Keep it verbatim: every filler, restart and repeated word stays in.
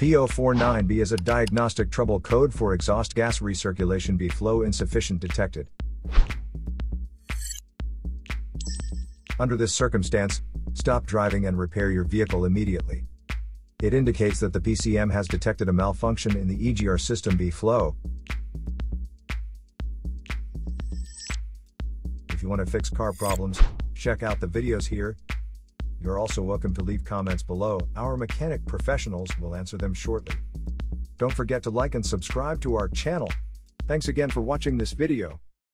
P zero four nine B is a diagnostic trouble code for exhaust gas recirculation B flow insufficient detected. Under this circumstance, stop driving and repair your vehicle immediately. It indicates that the P C M has detected a malfunction in the E G R system B flow. If you want to fix car problems, check out the videos here. You're also welcome to leave comments below. Our mechanic professionals will answer them shortly. Don't forget to like and subscribe to our channel. Thanks again for watching this video.